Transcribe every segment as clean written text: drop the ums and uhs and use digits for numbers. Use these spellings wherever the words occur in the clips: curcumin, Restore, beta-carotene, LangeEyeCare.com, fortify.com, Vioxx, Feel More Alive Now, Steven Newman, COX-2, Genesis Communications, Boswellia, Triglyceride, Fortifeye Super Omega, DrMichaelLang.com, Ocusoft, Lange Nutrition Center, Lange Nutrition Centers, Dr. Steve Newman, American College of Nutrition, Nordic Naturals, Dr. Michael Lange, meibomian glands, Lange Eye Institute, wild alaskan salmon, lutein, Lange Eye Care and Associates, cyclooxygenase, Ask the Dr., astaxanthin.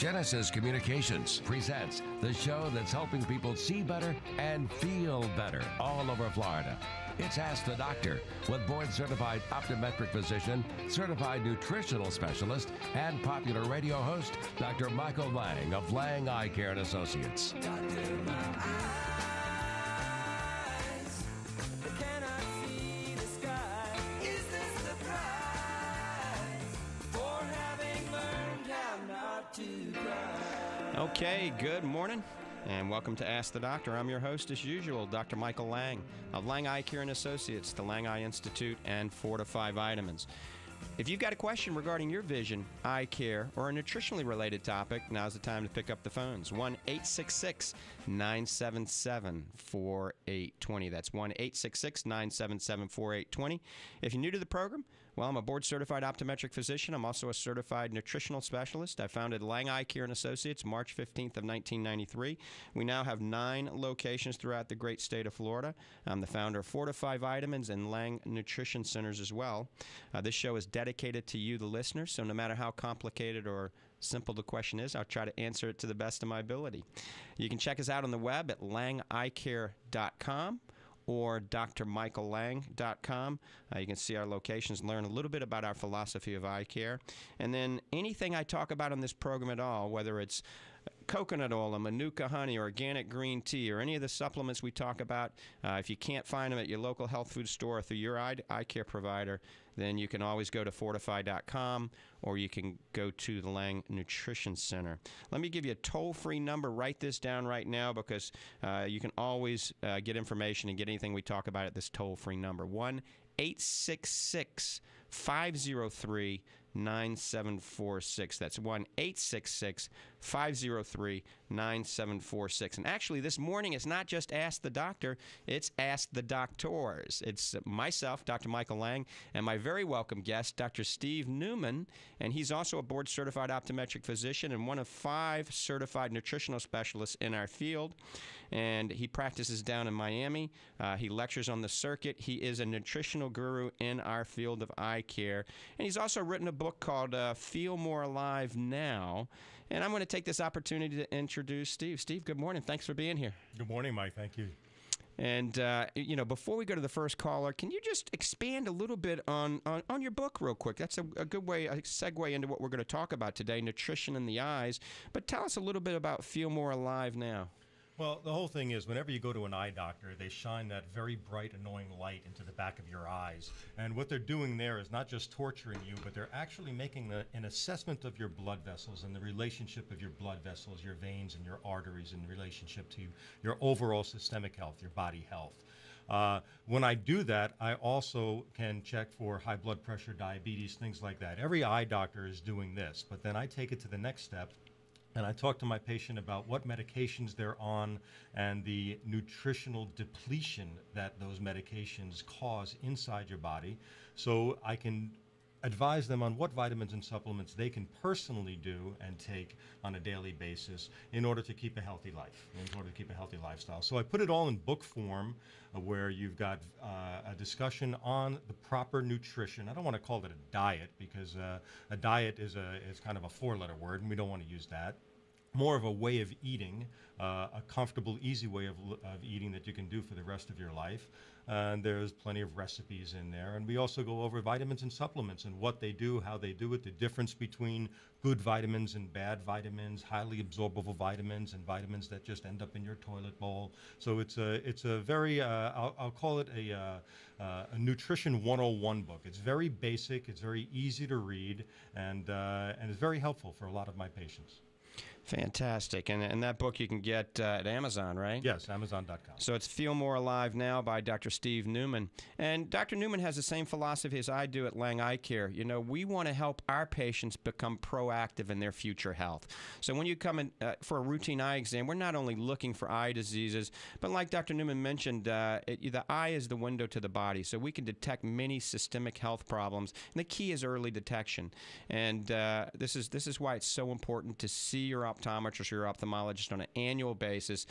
Genesis Communications presents the show that's helping people see better and feel better all over Florida. It's Ask the Doctor with board-certified optometric physician, certified nutritional specialist, and popular radio host, Dr. Michael Lange of Lange Eye Care and Associates. Doctor, my eyes, can I see the sky? Is this the prize for having learned how not to cry? Okay, good morning. And welcome to Ask the Doctor. I'm your host, as usual, Dr. Michael Lange of Lange Eye Care and Associates, the Lange Eye Institute, and Fortify Vitamins. If you've got a question regarding your vision, eye care, or a nutritionally related topic, now's the time to pick up the phones. 1-866-977-4820. That's 1-866-977-4820. If you're new to the program, well, I'm a board-certified optometric physician. I'm also a certified nutritional specialist. I founded Lange Eye Care and Associates March 15th of 1993. We now have 9 locations throughout the great state of Florida. I'm the founder of Fortify Vitamins and Lange Nutrition Centers as well. This show is dedicated to you, the listener, so no matter how complicated or simple the question is, I'll try to answer it to the best of my ability. You can check us out on the web at LangeEyeCare.com. or DrMichaelLang.com. You can see our locations, learn a little bit about our philosophy of eye care. And then anything I talk about on this program at all, whether it's coconut oil, or manuka honey, organic green tea, or any of the supplements we talk about, if you can't find them at your local health food store or through your eye care provider, then you can always go to fortify.com, or you can go to the Lange Nutrition Center. Let me give you a toll-free number. Write this down right now, because you can always get information and get anything we talk about at this toll-free number, 1-866-503-9746. That's 1-866-503-9746. And actually, this morning, it's not just Ask the Doctor, it's Ask the Doctors. It's myself, Dr. Michael Lange, and my very welcome guest, Dr. Steve Newman, and he's also a board-certified optometric physician and one of 5 certified nutritional specialists in our field, and he practices down in Miami. He lectures on the circuit. He is a nutritional guru in our field of eye care, and he's also written a book called Feel More Alive Now, and I'm going to take this opportunity to introduce Steve. Steve, good morning. Thanks for being here. Good morning, Mike. Thank you. And, you know, before we go to the first caller, can you just expand a little bit on your book real quick? That's a good way, a segue into what we're going to talk about today, nutrition in the eyes. But tell us a little bit about Feel More Alive Now. Well, the whole thing is whenever you go to an eye doctor, they shine that very bright, annoying light into the back of your eyes. And what they're doing there is not just torturing you, but they're actually making an assessment of your blood vessels and the relationship of your blood vessels, your veins and your arteries in relationship to your overall systemic health, your body health. When I do that, I also can check for high blood pressure, diabetes, things like that. Every eye doctor is doing this, but then I take it to the next step. And I talk to my patient about what medications they're on and the nutritional depletion that those medications cause inside your body. So I can advise them on what vitamins and supplements they can personally do and take on a daily basis in order to keep a healthy life, in order to keep a healthy lifestyle. So I put it all in book form where you've got a discussion on the proper nutrition. I don't want to call it a diet because a diet is kind of a 4-letter word and we don't want to use that. More of a way of eating, a comfortable, easy way of eating that you can do for the rest of your life. And there's plenty of recipes in there. And we also go over vitamins and supplements and what they do, how they do it, the difference between good vitamins and bad vitamins, highly absorbable vitamins and vitamins that just end up in your toilet bowl. So it's a very, I'll call it a nutrition 101 book. It's very basic, it's very easy to read, and it's very helpful for a lot of my patients. Fantastic. And that book you can get at Amazon, right? Yes, Amazon.com. So it's Feel More Alive Now by Dr. Steve Newman. And Dr. Newman has the same philosophy as I do at Lange Eye Care. You know, we want to help our patients become proactive in their future health. So when you come in for a routine eye exam, we're not only looking for eye diseases, but like Dr. Newman mentioned, the eye is the window to the body. So we can detect many systemic health problems. And the key is early detection. And this is why it's so important to see your optometrist or your ophthalmologist on an annual basis.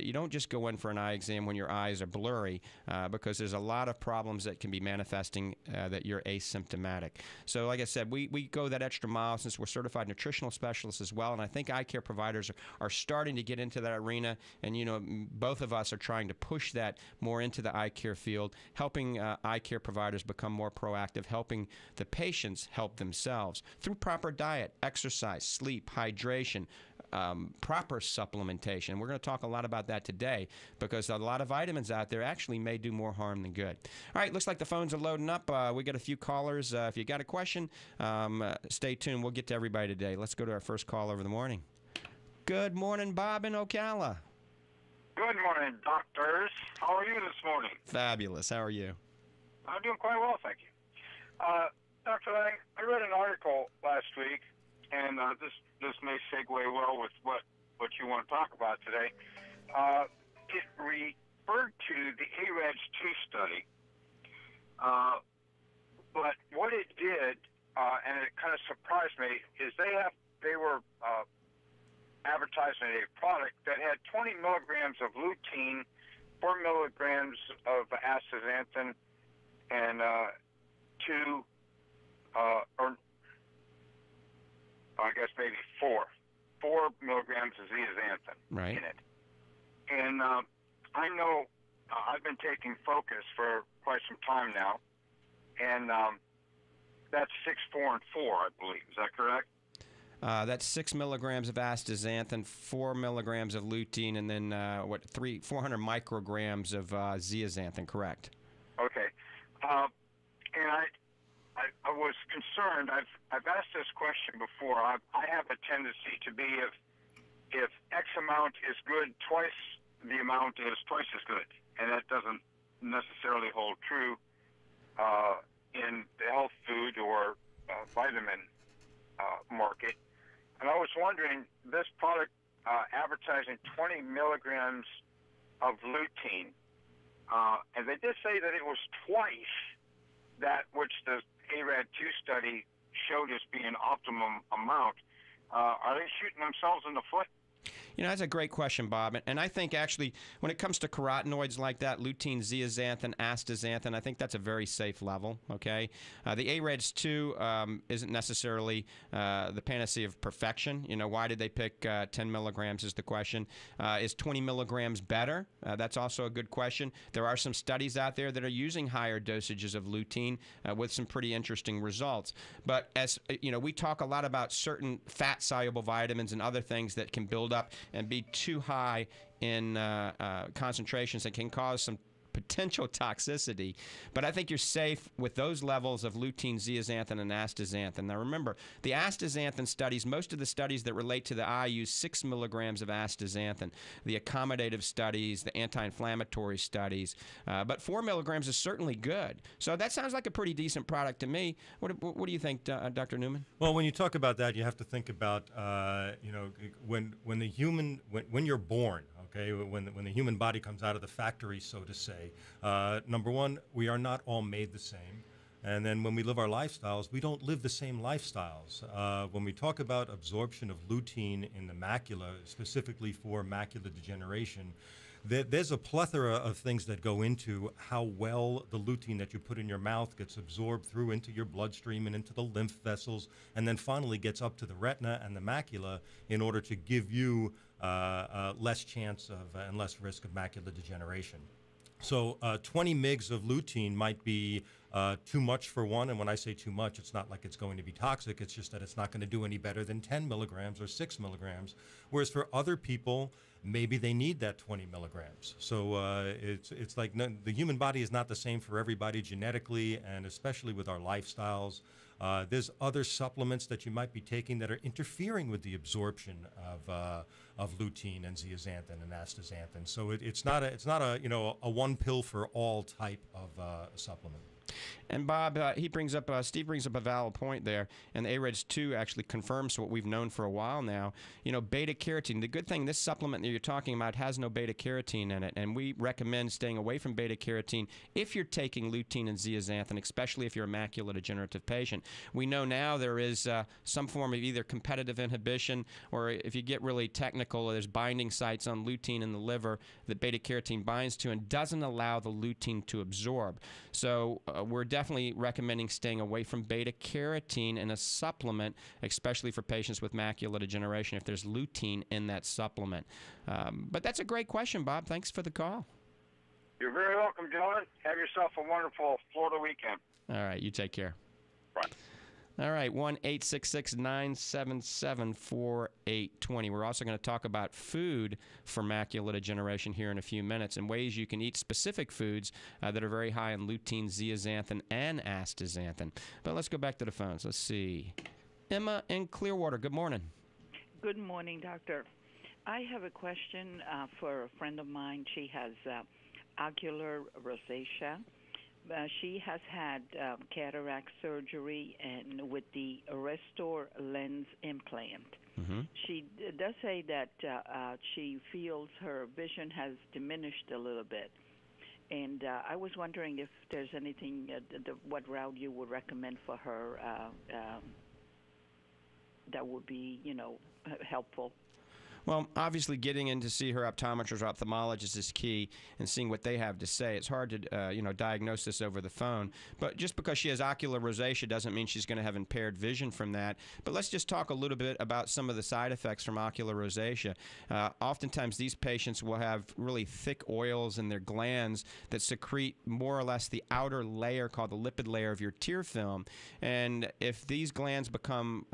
You don't just go in for an eye exam when your eyes are blurry, because there's a lot of problems that can be manifesting that you're asymptomatic. So like I said, we go that extra mile since we're certified nutritional specialists as well, and I think eye care providers are starting to get into that arena, and you know, both of us are trying to push that more into the eye care field, helping eye care providers become more proactive, helping the patients help themselves through proper diet, exercise, sleep, hydration, proper supplementation. We're going to talk a lot about that today because a lot of vitamins out there actually may do more harm than good. All right, looks like the phones are loading up. We got a few callers. If you got a question, stay tuned. We'll get to everybody today. Let's go to our first call over the morning. Good morning, Bob in Ocala. Good morning, doctors. How are you this morning? Fabulous. How are you? I'm doing quite well, thank you. Dr. Lange, I read an article last week, and this may segue well with what you want to talk about today. It referred to the AREDS 2 study, but what it did, and it kind of surprised me, is they were advertising a product that had 20 milligrams of lutein, 4 milligrams of astaxanthin, and four milligrams of zeaxanthin in it. And I know I've been taking Focus for quite some time now, and that's 6, 4, and 4, I believe. Is that correct? That's 6 milligrams of astaxanthin, 4 milligrams of lutein, and then 400 micrograms of zeaxanthin. Correct. Okay, and I was concerned. I've asked this question before. I have a tendency to be if X amount is good, twice the amount is twice as good, and that doesn't necessarily hold true in the health food or vitamin market. And I was wondering, this product advertising 20 milligrams of lutein, and they did say that it was twice that which the ARED 2 study showed as being an optimum amount. Are they shooting themselves in the foot? You know, that's a great question, Bob. And I think, actually, when it comes to carotenoids like that, lutein, zeaxanthin, astaxanthin, I think that's a very safe level, okay? The AREDS 2 isn't necessarily the panacea of perfection. You know, why did they pick 10 milligrams is the question. Is 20 milligrams better? That's also a good question. There are some studies out there that are using higher dosages of lutein with some pretty interesting results. But, as you know, we talk a lot about certain fat-soluble vitamins and other things that can build up and be too high in concentrations that can cause some potential toxicity. But I think you're safe with those levels of lutein, zeaxanthin, and astaxanthin. Now remember, the astaxanthin studies, most of the studies that relate to the eye use 6 milligrams of astaxanthin, the accommodative studies, the anti-inflammatory studies, but 4 milligrams is certainly good. So that sounds like a pretty decent product to me. What do you think, Dr. Newman? Well, when you talk about that, you have to think about, you know, when you're born, okay, when the human body comes out of the factory, so to say, number one, we are not all made the same. And then when we live our lifestyles, we don't live the same lifestyles. When we talk about absorption of lutein in the macula, specifically for macular degeneration, there's a plethora of things that go into how well the lutein that you put in your mouth gets absorbed through into your bloodstream and into the lymph vessels, and then finally gets up to the retina and the macula in order to give you less chance of and less risk of macular degeneration. So 20 mgs of lutein might be too much for one, and when I say too much, it's not like it's going to be toxic, it's just that it's not going to do any better than 10 milligrams or 6 milligrams, whereas for other people, maybe they need that 20 milligrams. So it's like the human body is not the same for everybody genetically, and especially with our lifestyles. There's other supplements that you might be taking that are interfering with the absorption of lutein and zeaxanthin and astaxanthin. So it's not a you know, a one pill for all type of supplement. And Bob, Steve brings up a valid point there, and the AREDS 2 actually confirms what we've known for a while now. You know, beta-carotene, the good thing, this supplement that you're talking about has no beta-carotene in it, and we recommend staying away from beta-carotene if you're taking lutein and zeaxanthin, especially if you're a macular degenerative patient. We know now there is some form of either competitive inhibition, or if you get really technical, there's binding sites on lutein in the liver that beta-carotene binds to and doesn't allow the lutein to absorb. So we're definitely recommending staying away from beta-carotene in a supplement, especially for patients with macular degeneration, if there's lutein in that supplement. But that's a great question, Bob. Thanks for the call. You're very welcome, Dylan. Have yourself a wonderful Florida weekend. All right. You take care. Bye. All right, 1-866-977-4820. We're also going to talk about food for macular degeneration here in a few minutes and ways you can eat specific foods that are very high in lutein, zeaxanthin, and astaxanthin. But let's go back to the phones. Let's see. Emma in Clearwater, good morning. Good morning, doctor. I have a question for a friend of mine. She has ocular rosacea. She has had cataract surgery and with the Restore lens implant. Mm-hmm. She does say that she feels her vision has diminished a little bit. And I was wondering if there's anything, what route you would recommend for her that would be, you know, helpful. Well, obviously, getting in to see her optometrist or ophthalmologist is key, and seeing what they have to say. It's hard to, you know, diagnose this over the phone. But just because she has ocular rosacea doesn't mean she's going to have impaired vision from that. But let's just talk a little bit about some of the side effects from ocular rosacea. Oftentimes, these patients will have really thick oils in their glands that secrete more or less the outer layer called the lipid layer of your tear film. And if these glands become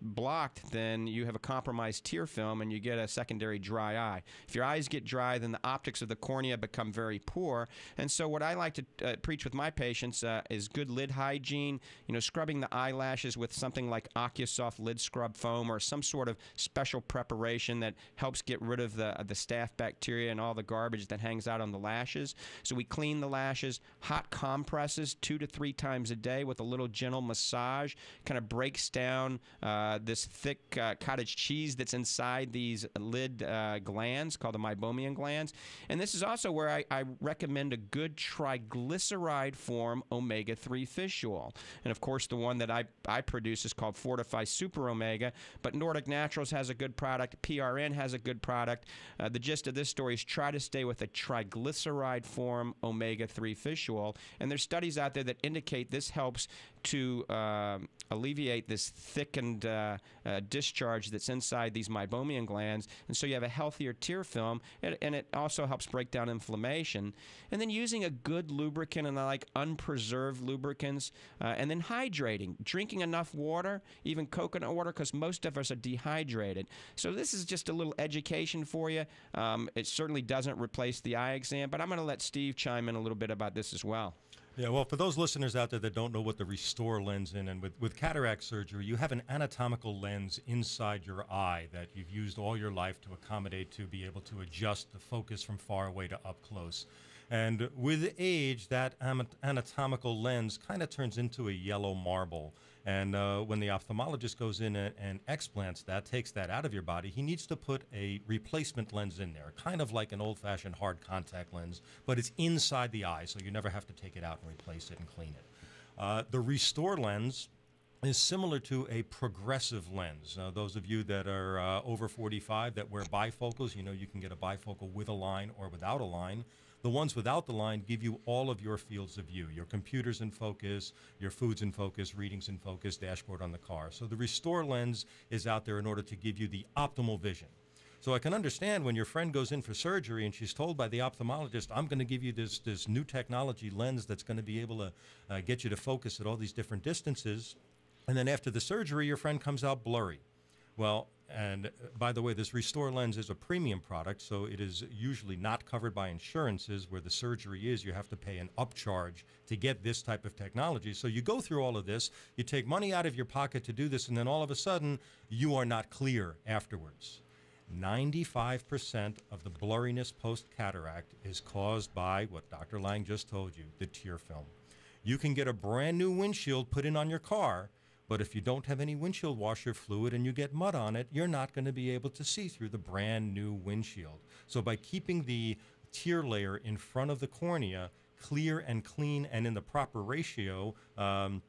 blocked, then you have a compromised tear film, and you get a secondary dry eye. If your eyes get dry, then the optics of the cornea become very poor. And so what I like to preach with my patients is good lid hygiene, you know, scrubbing the eyelashes with something like Ocusoft lid scrub foam or some sort of special preparation that helps get rid of the staph bacteria and all the garbage that hangs out on the lashes. So we clean the lashes, hot compresses 2 to 3 times a day with a little gentle massage, kind of breaks down this thick cottage cheese that's inside these lid glands called the meibomian glands. And this is also where I recommend a good triglyceride form omega 3 fish oil. And of course, the one that I produce is called Fortify Super Omega, but Nordic Naturals has a good product, PRN has a good product. The gist of this story is try to stay with a triglyceride form omega 3 fish oil. And there's studies out there that indicate this helps to alleviate this thickened discharge that's inside these meibomian glands. And so you have a healthier tear film, and it also helps break down inflammation. And then using a good lubricant, and I like unpreserved lubricants, and then hydrating, drinking enough water, even coconut water, because most of us are dehydrated. So this is just a little education for you. It certainly doesn't replace the eye exam, but I'm going to let Steve chime in a little bit about this as well. Yeah, well, for those listeners out there that don't know what the Restore lens is, and with cataract surgery, you have an anatomical lens inside your eye that you've used all your life to accommodate to be able to adjust the focus from far away to up close. And with age, that anatomical lens kind of turns into a yellow marble. And when the ophthalmologist goes in and explants that, takes that out of your body, he needs to put a replacement lens in there, kind of like an old-fashioned hard contact lens, but it's inside the eye, so you never have to take it out and replace it and clean it. The Restore lens is similar to a progressive lens. Those of you that are over 45 that wear bifocals, you know you can get a bifocal with a line or without a line. The ones without the line give you all of your fields of view, your computer's in focus, your food's in focus, reading's in focus, dashboard on the car. So the Restore lens is out there in order to give you the optimal vision. So I can understand when your friend goes in for surgery and she's told by the ophthalmologist, I'm going to give you this new technology lens that's going to be able to get you to focus at all these different distances. And then after the surgery, your friend comes out blurry. Well, and by the way, this Restore lens is a premium product, so it is usually not covered by insurances. Where the surgery is, you have to pay an upcharge to get this type of technology. So you go through all of this, you take money out of your pocket to do this, and then all of a sudden, you are not clear afterwards. 95% of the blurriness post-cataract is caused by what Dr. Lange just told you, the tear film. You can get a brand new windshield put in on your car, but if you don't have any windshield washer fluid and you get mud on it, you're not going to be able to see through the brand new windshield. So by keeping the tear layer in front of the cornea clear and clean and in the proper ratio, and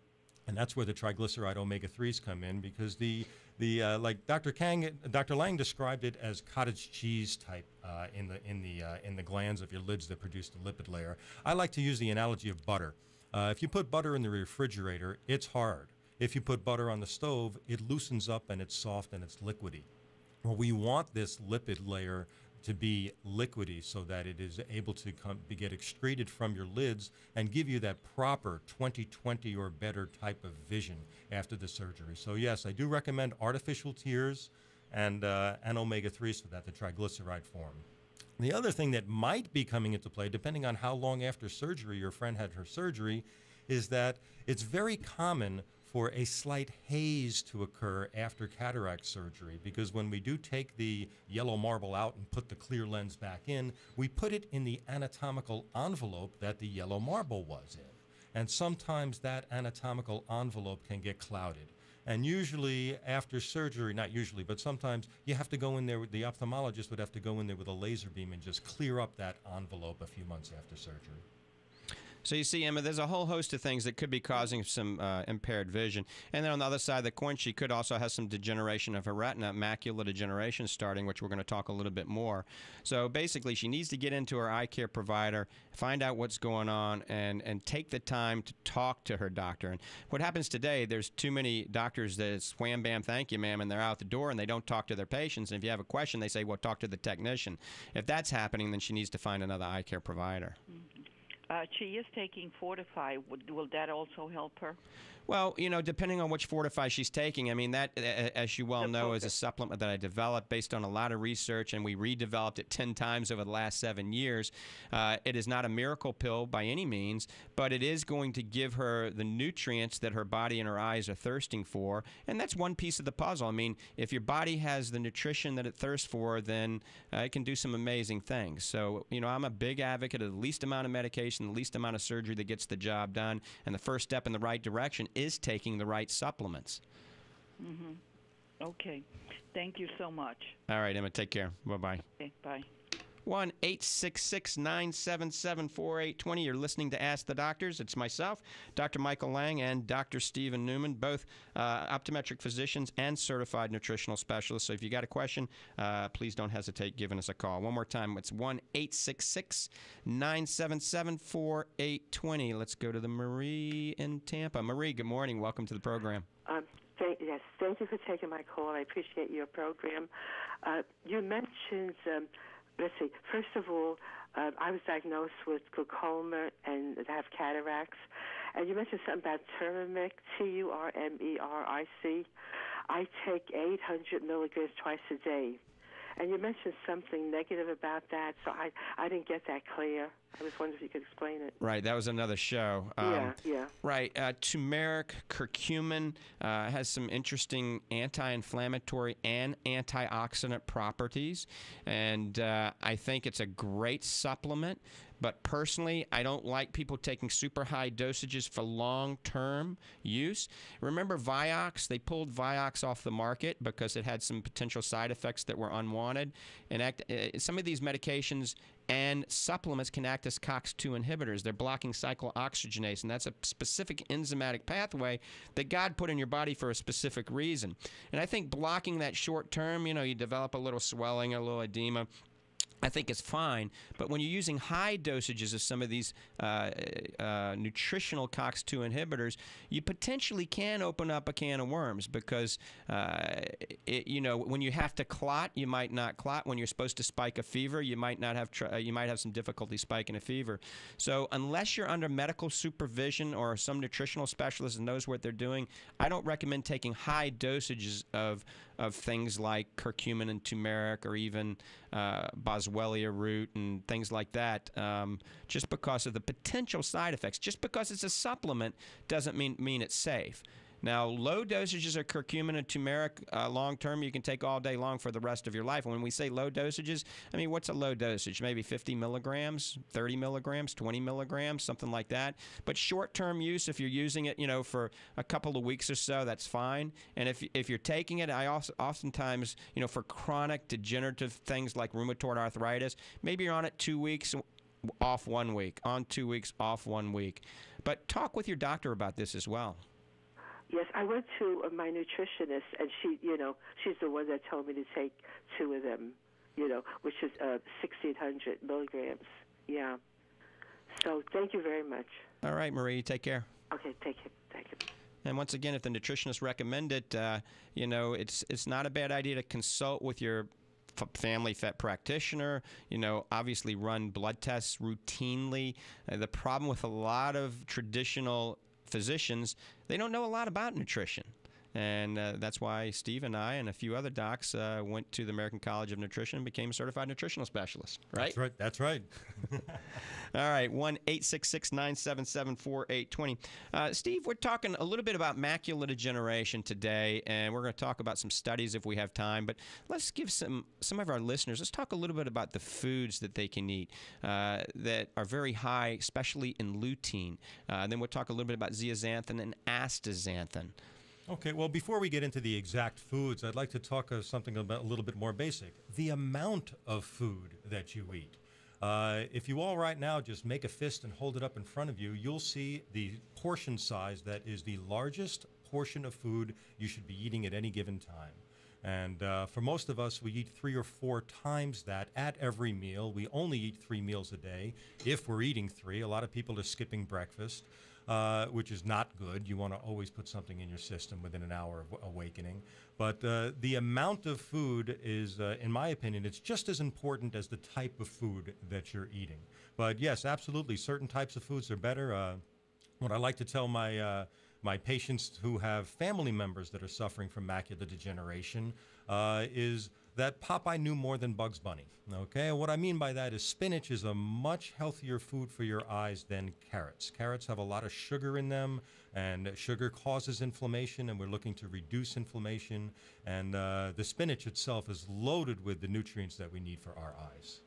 that's where the triglyceride omega 3s come in, because like Dr. Lange described it as cottage cheese type in the glands of your lids that produce the lipid layer. I like to use the analogy of butter. If you put butter in the refrigerator, it's hard. If you put butter on the stove, it loosens up and it's soft and it's liquidy. Well, we want this lipid layer to be liquidy so that it is able to get excreted from your lids and give you that proper 20/20 or better type of vision after the surgery. So yes, I do recommend artificial tears and omega-3s for that, the triglyceride form. The other thing that might be coming into play, depending on how long after surgery your friend had her surgery, is that it's very common for a slight haze to occur after cataract surgery, because when we do take the yellow marble out and put the clear lens back in, we put it in the anatomical envelope that the yellow marble was in. And sometimes that anatomical envelope can get clouded. And usually after surgery, not usually, but sometimes you have to go in there with the ophthalmologist would have to go in there with a laser beam and just clear up that envelope a few months after surgery. So you see, Emma, there's a whole host of things that could be causing some impaired vision. And then on the other side of the coin, she could also have some degeneration of her retina, macular degeneration starting, which we're going to talk a little bit more. So basically, she needs to get into her eye care provider, find out what's going on, and take the time to talk to her doctor. And what happens today, there's too many doctors that it's wham, bam, thank you, ma'am, and they're out the door, and they don't talk to their patients. And if you have a question, they say, well, talk to the technician. If that's happening, then she needs to find another eye care provider. Mm-hmm. She is taking Fortify. Will that also help her? Well, you know, depending on which Fortify she's taking, I mean, that, as you well know, is a supplement that I developed based on a lot of research, and we redeveloped it 10 times over the last 7 years. It is not a miracle pill by any means, but it is going to give her the nutrients that her body and her eyes are thirsting for, and that's one piece of the puzzle. I mean, if your body has the nutrition that it thirsts for, then it can do some amazing things. So, you know, I'm a big advocate of the least amount of medication, the least amount of surgery that gets the job done, and the first step in the right direction is taking the right supplements. Mm-hmm. Okay. Thank you so much. All right, Emma, take care. Bye-bye. Okay, bye. 1-866-977-4820. You're listening to Ask the Doctors. It's myself, Dr. Michael Lange, and Dr. Steven Newman, both optometric physicians and certified nutritional specialists. So if you got a question, please don't hesitate giving us a call. One more time, it's 1-866-977-4820. Let's go to the Marie in Tampa. Marie, good morning. Welcome to the program. Yes, thank you for taking my call. I appreciate your program. You mentioned... let's see. First of all, I was diagnosed with glaucoma and I have cataracts. And you mentioned something about turmeric, turmeric. I take 800 milligrams twice a day. And you mentioned something negative about that, so I didn't get that clear. I was wondering if you could explain it. Right, that was another show. Yeah. Right, turmeric, curcumin has some interesting anti-inflammatory and antioxidant properties, and I think it's a great supplement. But personally, I don't like people taking super high dosages for long-term use. Remember Vioxx? They pulled Vioxx off the market because it had some potential side effects that were unwanted. And some of these medications and supplements can act as COX-2 inhibitors. They're blocking cyclooxygenase, and that's a specific enzymatic pathway that God put in your body for a specific reason. And I think blocking that short term, you know, you develop a little swelling, a little edema, I think it's fine. But when you're using high dosages of some of these nutritional COX-2 inhibitors, you potentially can open up a can of worms because, you know, when you have to clot, you might not clot. When you're supposed to spike a fever, you might not have. You might have some difficulty spiking a fever. So unless you're under medical supervision or some nutritional specialist that knows what they're doing, I don't recommend taking high dosages of things like curcumin and turmeric or even Boswellia root and things like that, just because of the potential side effects. Just because it's a supplement doesn't mean it's safe. Now, low dosages of curcumin and turmeric long-term, you can take all day long for the rest of your life. And when we say low dosages, I mean, what's a low dosage? Maybe 50 milligrams, 30 milligrams, 20 milligrams, something like that. But short-term use, if you're using it, you know, for a couple of weeks or so, that's fine. And if you're taking it, I also oftentimes, you know, for chronic degenerative things like rheumatoid arthritis, maybe you're on it 2 weeks, off 1 week, on 2 weeks, off 1 week. But talk with your doctor about this as well. Yes, I went to my nutritionist, and she, you know, she's the one that told me to take 2 of them, you know, which is 1,600 milligrams. Yeah. So thank you very much. All right, Marie, take care. Okay, take care. Thank you. And once again, if the nutritionist recommends it, you know, it's not a bad idea to consult with your family vet practitioner, you know, obviously run blood tests routinely. The problem with a lot of traditional physicians, they don't know a lot about nutrition. And that's why Steve and I and a few other docs went to the American College of Nutrition and became certified nutritional specialists, right? That's right. That's right. All right, 1-866-977-4820. Steve, we're talking a little bit about macular degeneration today, and we're going to talk about some studies if we have time. But let's give some of our listeners, let's talk a little bit about the foods that they can eat that are very high, especially in lutein. Then we'll talk a little bit about zeaxanthin and astaxanthin. Okay, well, before we get into the exact foods, I'd like to talk something about a little bit more basic, the amount of food that you eat. If you all right now just make a fist and hold it up in front of you, you'll see the portion size that is the largest portion of food you should be eating at any given time. And for most of us, we eat 3 or 4 times that at every meal. We only eat 3 meals a day, if we're eating 3. A lot of people are skipping breakfast, which is not good. You want to always put something in your system within an hour of awakening. But the amount of food is, in my opinion, it's just as important as the type of food that you're eating. But yes, absolutely, certain types of foods are better. What I like to tell my my patients who have family members that are suffering from macular degeneration is that Popeye knew more than Bugs Bunny. Okay, what I mean by that is spinach is a much healthier food for your eyes than carrots. Carrots have a lot of sugar in them, and sugar causes inflammation, and we're looking to reduce inflammation. And the spinach itself is loaded with the nutrients that we need for our eyes.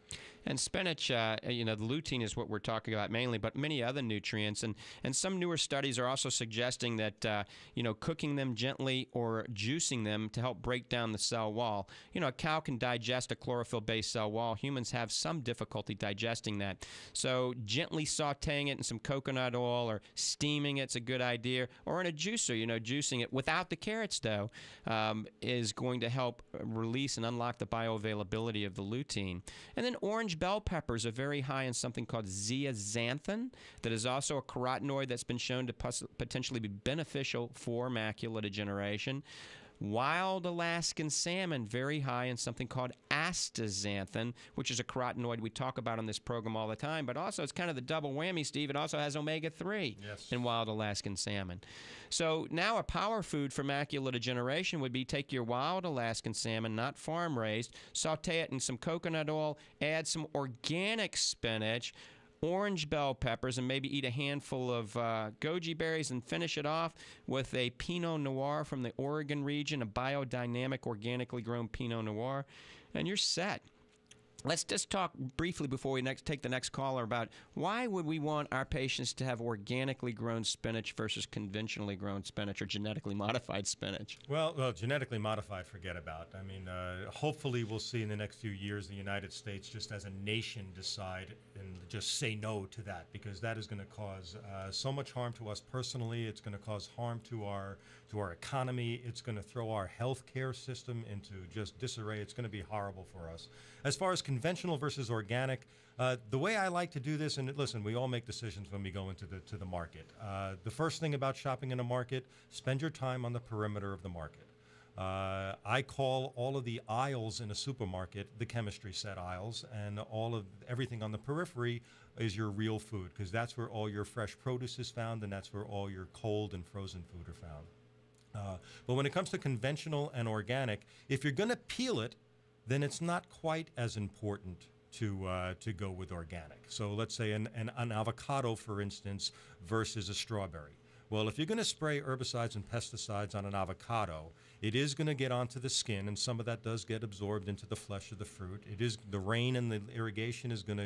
And spinach, you know, the lutein is what we're talking about mainly, but many other nutrients. And some newer studies are also suggesting that, you know, cooking them gently or juicing them to help break down the cell wall. You know, a cow can digest a chlorophyll-based cell wall. Humans have some difficulty digesting that. So gently sauteing it in some coconut oil or steaming it's a good idea. Or in a juicer, you know, juicing it without the carrots, though, is going to help release and unlock the bioavailability of the lutein. And then orange bell peppers are very high in something called zeaxanthin, that is also a carotenoid that's been shown to potentially be beneficial for macular degeneration. Wild Alaskan salmon, very high in something called astaxanthin, which is a carotenoid we talk about on this program all the time, but also it's kind of the double whammy, Steve. It also has omega 3 in wild Alaskan salmon. So now a power food for macular degeneration would be take your wild Alaskan salmon, not farm-raised, saute it in some coconut oil, add some organic spinach, orange bell peppers, and maybe eat a handful of goji berries, and finish it off with a Pinot Noir from the Oregon region, a biodynamic, organically grown Pinot Noir, and you're set. Let's just talk briefly before we take the next caller about why would we want our patients to have organically grown spinach versus conventionally grown spinach or genetically modified spinach? Well, genetically modified, forget about. I mean, hopefully we'll see in the next few years the United States just as a nation decide and just say no to that, because that is going to cause so much harm to us personally. It's going to cause harm to our economy. It's going to throw our health care system into just disarray. It's going to be horrible for us. As far as conventional versus organic, the way I like to do this, and listen, we all make decisions when we go into the market. The first thing about shopping in a market, spend your time on the perimeter of the market. I call all of the aisles in a supermarket the chemistry set aisles, and everything on the periphery is your real food, because that's where all your fresh produce is found, and that's where all your cold and frozen food are found. But when it comes to conventional and organic, if you're going to peel it, then it's not quite as important to go with organic. So let's say an avocado, for instance, versus a strawberry. Well, if you're going to spray herbicides and pesticides on an avocado, it is going to get onto the skin, and some of that does get absorbed into the flesh of the fruit. It is the rain and the irrigation is going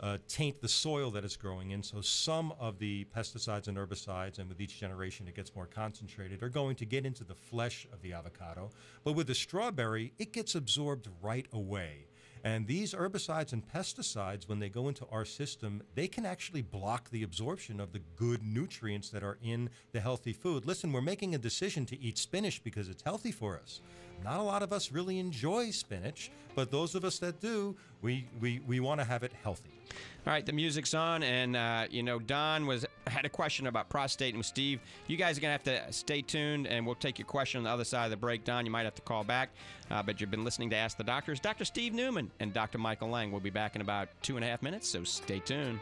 to taint the soil that it's growing in. So some of the pesticides and herbicides, and with each generation it gets more concentrated, are going to get into the flesh of the avocado. But with the strawberry, it gets absorbed right away. And these herbicides and pesticides, when they go into our system, they can actually block the absorption of the good nutrients that are in the healthy food. Listen, we're making a decision to eat spinach because it's healthy for us. Not a lot of us really enjoy spinach, but those of us that do, we want to have it healthy. All right, the music's on, and you know, Don had a question about prostate, and Steve, you guys are going to have to stay tuned, and we'll take your question on the other side of the break. Don, you might have to call back, but you've been listening to Ask the Doctors. Dr. Steve Newman and Dr. Michael Lange will be back in about 2.5 minutes, so stay tuned.